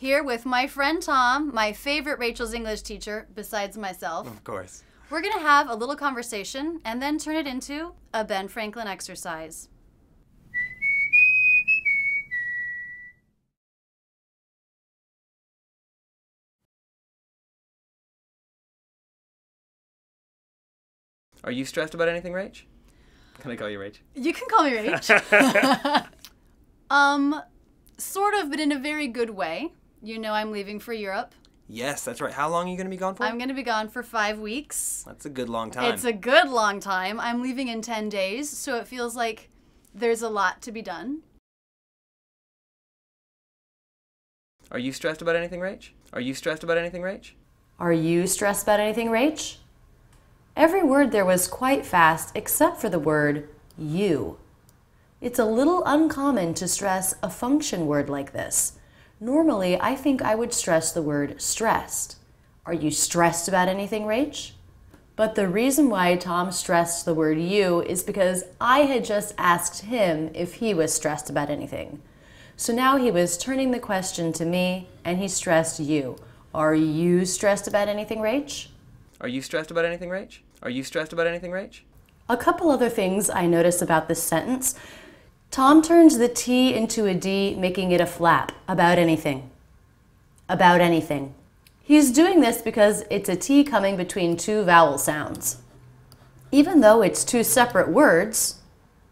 Here with my friend Tom, my favorite Rachel's English teacher, besides myself. Of course. We're gonna have a little conversation and then turn it into a Ben Franklin exercise. Are you stressed about anything, Rach? Can I call you Rach? You can call me Rach. Sort of, but in a very good way. You know I'm leaving for Europe. Yes, that's right. How long are you going to be gone for? I'm going to be gone for 5 weeks. That's a good long time. It's a good long time. I'm leaving in 10 days, so it feels like there's a lot to be done. Are you stressed about anything, Rach? Are you stressed about anything, Rach? Are you stressed about anything, Rach? Every word there was quite fast except for the word you. It's a little uncommon to stress a function word like this. Normally, I think I would stress the word stressed. Are you stressed about anything, Rach? But the reason why Tom stressed the word you is because I had just asked him if he was stressed about anything. So now he was turning the question to me and he stressed you. Are you stressed about anything, Rach? Are you stressed about anything, Rach? Are you stressed about anything, Rach? A couple other things I notice about this sentence. Tom turns the T into a D, making it a flap. About anything. About anything. He's doing this because it's a T coming between two vowel sounds. Even though it's two separate words,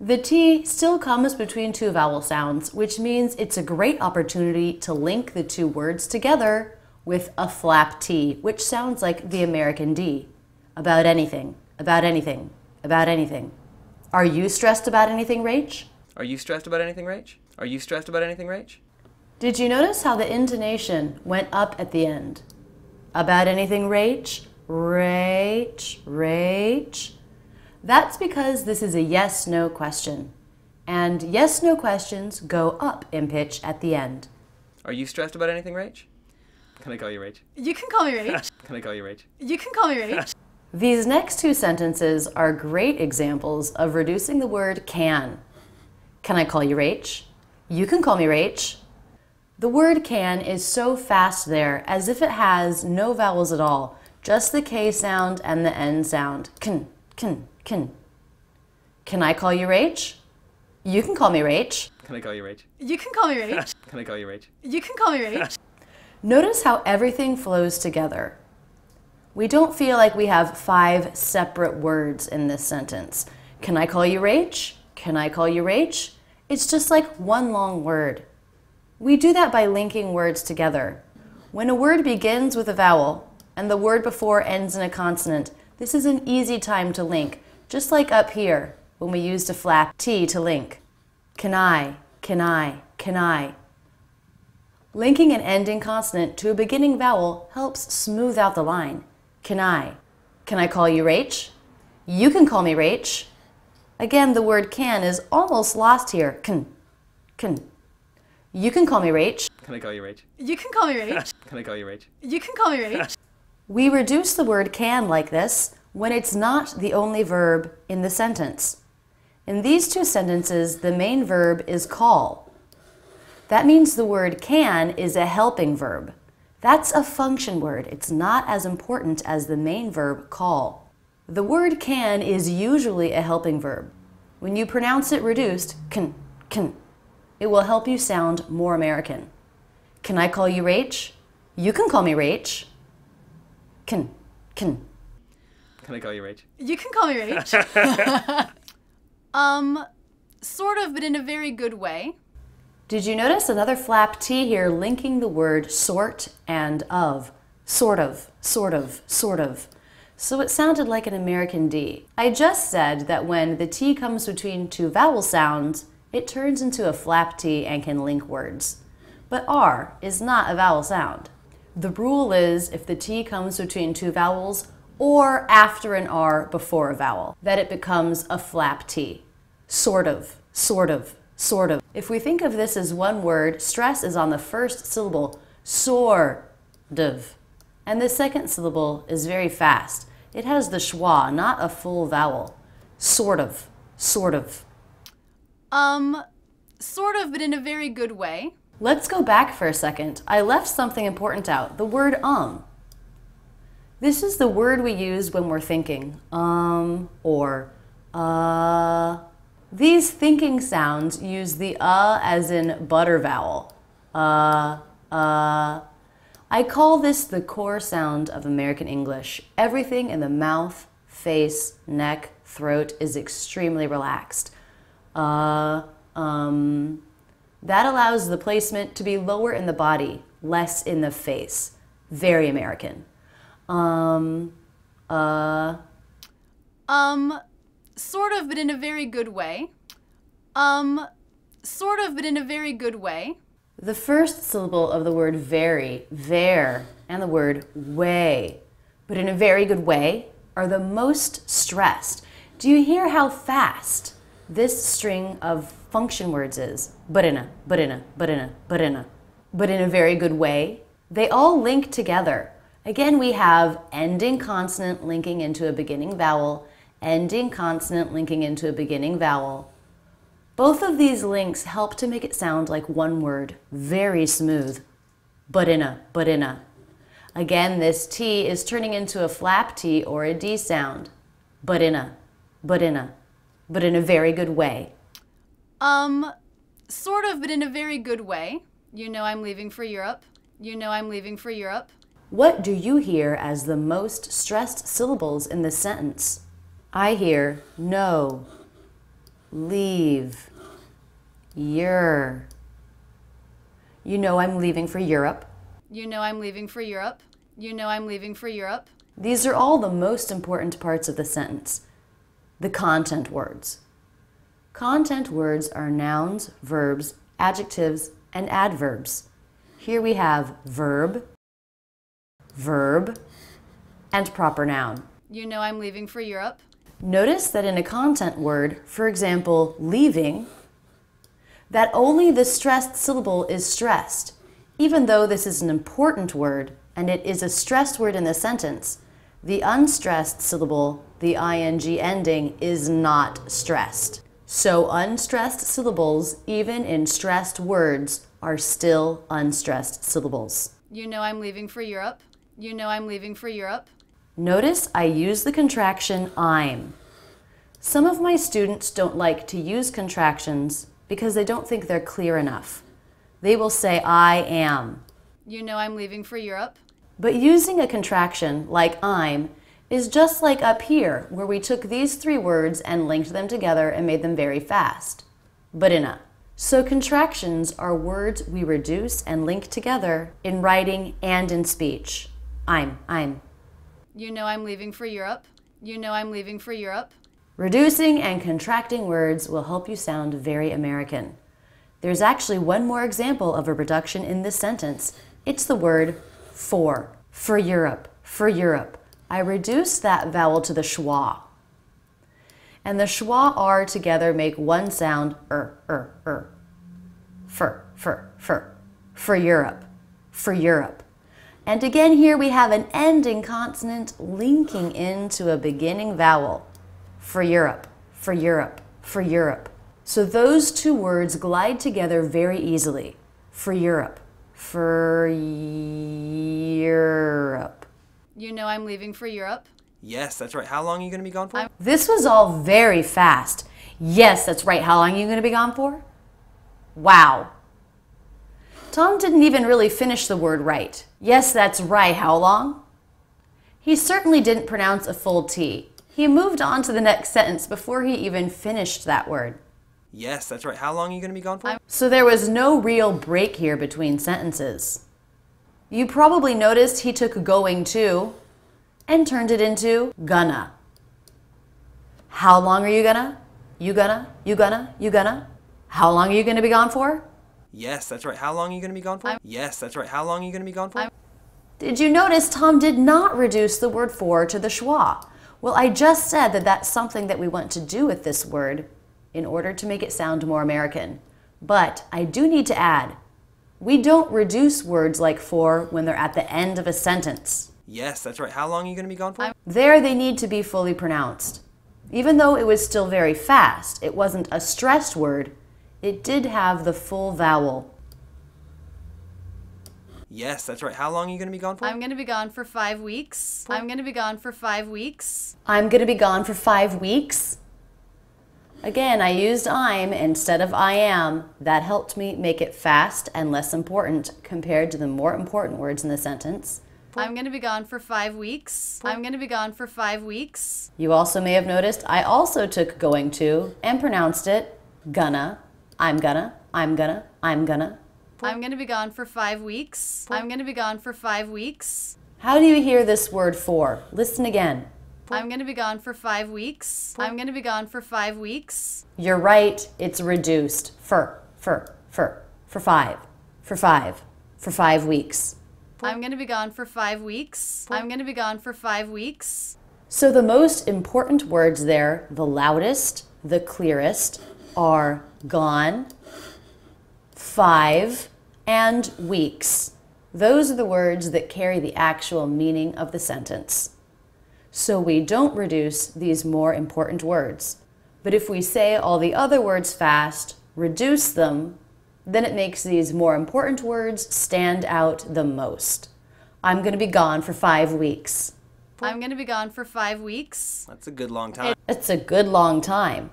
the T still comes between two vowel sounds, which means it's a great opportunity to link the two words together with a flap T, which sounds like the American D. About anything. About anything. About anything. Are you stressed about anything, Rach? Are you stressed about anything, Rach? Are you stressed about anything, Rach? Did you notice how the intonation went up at the end? About anything, Rach? Rach, Rach. That's because this is a yes-no question. And yes-no questions go up in pitch at the end. Are you stressed about anything, Rach? Can I call you Rach? You can call me Rach. Can I call you Rach? You can call me Rach. These next two sentences are great examples of reducing the word can. Can I call you Rach? You can call me Rach. The word can is so fast there, as if it has no vowels at all, just the K sound and the N sound. Can, can, can. Can I call you Rach? You can call me Rach. Can I call you Rach? You can call me Rach. Can I call you Rach? You can call me Rach. Notice how everything flows together. We don't feel like we have five separate words in this sentence. Can I call you Rach? Can I call you Rach? It's just like one long word. We do that by linking words together. When a word begins with a vowel and the word before ends in a consonant, this is an easy time to link, just like up here when we used a flap T to link. Can I, can I, can I. Linking an ending consonant to a beginning vowel helps smooth out the line. Can I? Can I call you Rach? You can call me Rach. Again, the word can is almost lost here. Can. Can. You can call me Rach. Can I call you Rach? You can call me Rach. Can I call you Rach? You can call me Rach. We reduce the word can like this when it's not the only verb in the sentence. In these two sentences, the main verb is call. That means the word can is a helping verb. That's a function word. It's not as important as the main verb call. The word can is usually a helping verb. When you pronounce it reduced, can, can, it will help you sound more American. Can I call you Rach? You can call me Rach. Can, can. Can I call you Rach? You can call me Rach. Sort of, but in a very good way. Did you notice another flap T here linking the word sort and of? Sort of, sort of, sort of. So it sounded like an American D. I just said that when the T comes between two vowel sounds, it turns into a flap T and can link words. But R is not a vowel sound. The rule is if the T comes between two vowels or after an R before a vowel, that it becomes a flap T. Sort of, sort of, sort of. If we think of this as one word, stress is on the first syllable, sort of. And the second syllable is very fast. It has the schwa, not a full vowel. Sort of, sort of. Sort of, but in a very good way. Let's go back for a second. I left something important out, the word This is the word we use when we're thinking, or These thinking sounds use the as in butter vowel, I call this the core sound of American English. Everything in the mouth, face, neck, throat is extremely relaxed. That allows the placement to be lower in the body, less in the face. Very American. Sort of, but in a very good way. Sort of, but in a very good way. The first syllable of the word very, there, and the word way, but in a very good way, are the most stressed. Do you hear how fast this string of function words is? But in a, but in a, but in a, but in a, but in a very good way? They all link together. Again, we have ending consonant linking into a beginning vowel, ending consonant linking into a beginning vowel. Both of these links help to make it sound like one word, very smooth. But in a, but in a. Again, this T is turning into a flap T or a D sound. But in a, but in a, but in a very good way. Sort of, but in a very good way. You know I'm leaving for Europe. You know I'm leaving for Europe. What do you hear as the most stressed syllables in this sentence? I hear no, leave, your. You know I'm leaving for Europe. You know I'm leaving for Europe. You know I'm leaving for Europe. These are all the most important parts of the sentence. The content words. Content words are nouns, verbs, adjectives, and adverbs. Here we have verb, and proper noun. You know I'm leaving for Europe. Notice that in a content word, for example, leaving, that only the stressed syllable is stressed. Even though this is an important word, and it is a stressed word in the sentence, the unstressed syllable, the ing ending, is not stressed. So unstressed syllables, even in stressed words, are still unstressed syllables. You know I'm leaving for Europe. You know I'm leaving for Europe. Notice I use the contraction I'm. Some of my students don't like to use contractions because they don't think they're clear enough. They will say I am. You know I'm leaving for Europe. But using a contraction like I'm is just like up here where we took these three words and linked them together and made them very fast. But in a. So contractions are words we reduce and link together in writing and in speech. I'm. You know I'm leaving for Europe. You know I'm leaving for Europe. Reducing and contracting words will help you sound very American. There's actually one more example of a reduction in this sentence. It's the word for. For Europe. For Europe. I reduce that vowel to the schwa. And the schwa R together make one sound, For. For Europe. For Europe. And again here we have an ending consonant linking into a beginning vowel. For Europe, for Europe, for Europe. So those two words glide together very easily. For Europe, for Europe. You know I'm leaving for Europe. Yes, that's right. How long are you going to be gone for? This was all very fast. Yes, that's right. How long are you going to be gone for? Wow. Tom didn't even really finish the word right. Yes, that's right. How long? He certainly didn't pronounce a full T. He moved on to the next sentence before he even finished that word. Yes, that's right. How long are you going to be gone for? So there was no real break here between sentences. You probably noticed he took going to and turned it into gonna. How long are you gonna? You gonna? You gonna? You gonna? How long are you going to be gone for? Yes, that's right. How long are you going to be gone for? Yes, that's right. How long are you going to be gone for? Did you notice Tom did not reduce the word for to the schwa? Well, I just said that that's something that we want to do with this word in order to make it sound more American. But I do need to add, we don't reduce words like for when they're at the end of a sentence. Yes, that's right. How long are you going to be gone for? There they need to be fully pronounced. Even though it was still very fast, it wasn't a stressed word, it did have the full vowel. Yes, that's right. How long are you going to be gone for? I'm going to be gone for 5 weeks. I'm going to be gone for 5 weeks. I'm going to be gone for 5 weeks. Again, I used I'm instead of I am. That helped me make it fast and less important compared to the more important words in the sentence. I'm going to be gone for 5 weeks. I'm going to be gone for 5 weeks. You also may have noticed I also took going to and pronounced it gonna. I'm gonna, I'm gonna, I'm gonna. I'm going to be gone for 5 weeks. I'm going to be gone for 5 weeks. How do you hear this word for? Listen again. I'm going to be gone for 5 weeks. I'm going to be gone for 5 weeks. You're right. It's reduced. For 5 weeks. I'm going to be gone for 5 weeks. I'm going to be gone for 5 weeks. So the most important words there, the loudest, the clearest, are gone, 5, and weeks. Those are the words that carry the actual meaning of the sentence. So we don't reduce these more important words. But if we say all the other words fast, reduce them, then it makes these more important words stand out the most. I'm going to be gone for 5 weeks. I'm going to be gone for 5 weeks. That's a good long time. It's a good long time.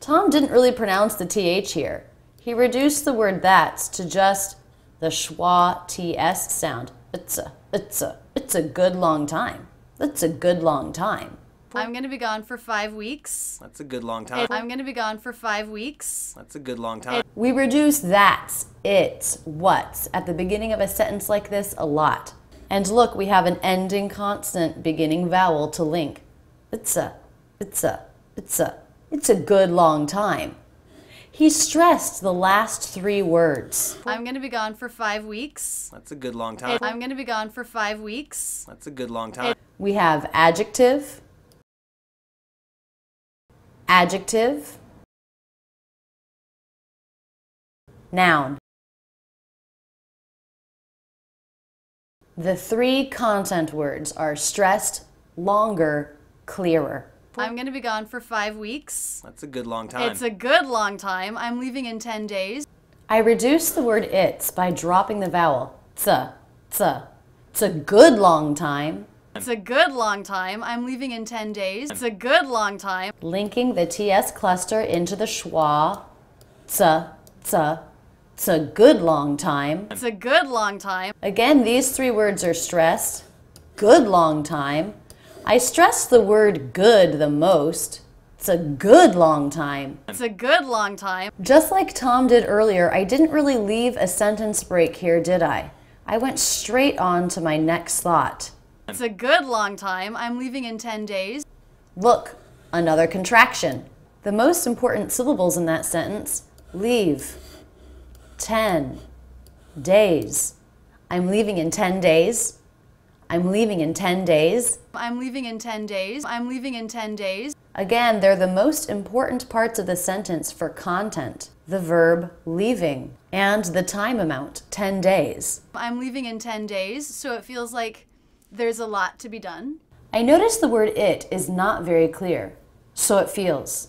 Tom didn't really pronounce the TH here. He reduced the word that's to just the schwa TS sound. It's a good long time. That's a good long time. I'm going to be gone for 5 weeks. That's a good long time. I'm going to be gone for 5 weeks. That's a good long time. We reduce that's, it's, what's at the beginning of a sentence like this a lot. And look, we have an ending consonant beginning vowel to link. It's a good long time. He stressed the last 3 words. I'm going to be gone for 5 weeks. That's a good long time. I'm going to be gone for 5 weeks. That's a good long time. We have adjective, adjective, noun. The 3 content words are stressed, longer, clearer. I'm going to be gone for 5 weeks. That's a good long time. It's a good long time. I'm leaving in 10 days. I reduced the word it's by dropping the vowel. It's a good long time. It's a good long time. I'm leaving in 10 days. It's a good long time. Linking the TS cluster into the schwa. It's a good long time. It's a good long time. Again, these 3 words are stressed. Good long time. I stress the word good the most. It's a good long time. It's a good long time. Just like Tom did earlier, I didn't really leave a sentence break here, did I? I went straight on to my next thought. It's a good long time. I'm leaving in 10 days. Look, another contraction. The most important syllables in that sentence, leave, 10 days. I'm leaving in 10 days. I'm leaving in 10 days. I'm leaving in 10 days. I'm leaving in 10 days. Again, they're the most important parts of the sentence for content. The verb leaving and the time amount, 10 days. I'm leaving in 10 days, so it feels like there's a lot to be done. I noticed the word it is not very clear. So it feels.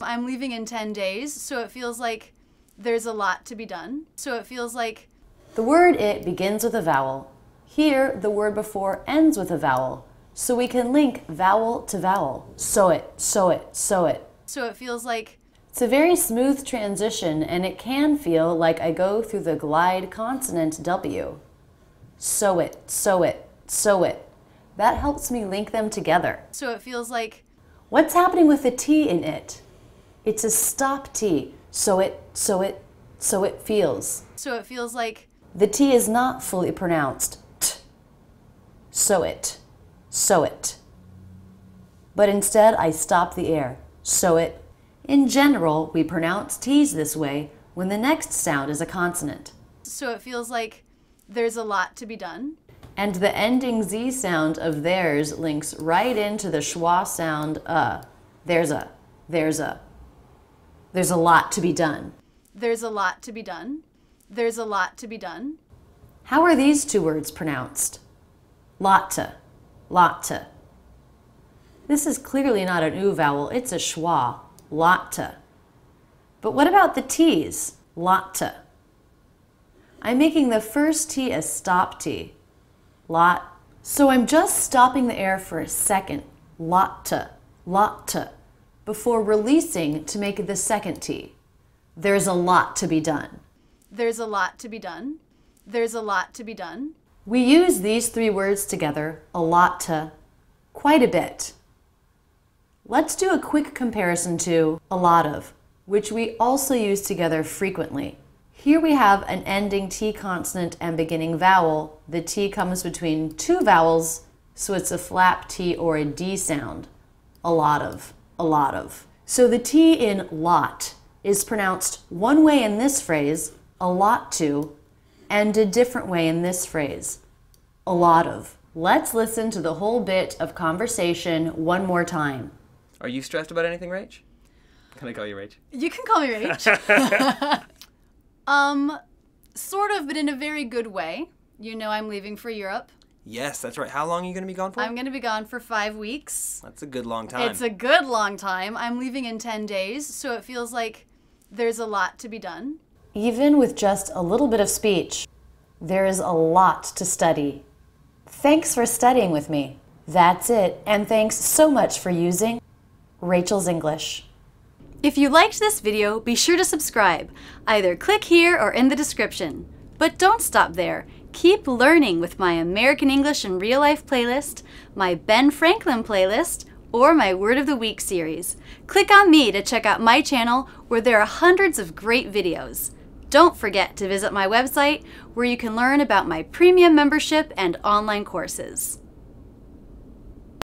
I'm leaving in 10 days, so it feels like there's a lot to be done. So it feels like... The word it begins with a vowel. Here, the word before ends with a vowel, so we can link vowel to vowel. So it. So it feels like... It's a very smooth transition, and it can feel like I go through the glide consonant W. So it. That helps me link them together. So it feels like... What's happening with the T in it? It's a stop T. So it feels. So it feels like... The T is not fully pronounced. So it. But instead, I stop the air. So it. In general, we pronounce T's this way when the next sound is a consonant. So it feels like there's a lot to be done. And the ending Z sound of theirs links right into the schwa sound There's a lot to be done. There's a lot to be done. There's a lot to be done. How are these 2 words pronounced? Lotta. This is clearly not an oo vowel, it's a schwa, lotta. But what about the T's? Lotta. I'm making the first T a stop T. Lot. So I'm just stopping the air for a second. Lot to, before releasing to make the second T. There's a lot to be done. There's a lot to be done. There's a lot to be done. We use these three words together, a lot to, quite a bit. Let's do a quick comparison to a lot of, which we also use together frequently. Here we have an ending T consonant and beginning vowel. The T comes between two vowels, so it's a flap T or a D sound. A lot of, a lot of. So the T in lot is pronounced one way in this phrase, a lot to, and a different way in this phrase, a lot of. Let's listen to the whole bit of conversation one more time. Are you stressed about anything, Rach? Can I call you Rach? You can call me Rach. Sort of, but in a very good way. You know I'm leaving for Europe. Yes, that's right. How long are you going to be gone for? I'm going to be gone for 5 weeks. That's a good long time. It's a good long time. I'm leaving in 10 days, so it feels like there's a lot to be done. Even with just a little bit of speech, there is a lot to study. Thanks for studying with me. That's it, and thanks so much for using Rachel's English. If you liked this video, be sure to subscribe. Either click here or in the description. But don't stop there. Keep learning with my American English in Real Life playlist, my Ben Franklin playlist, or my Word of the Week series. Click on me to check out my channel where there are hundreds of great videos. Don't forget to visit my website where you can learn about my premium membership and online courses.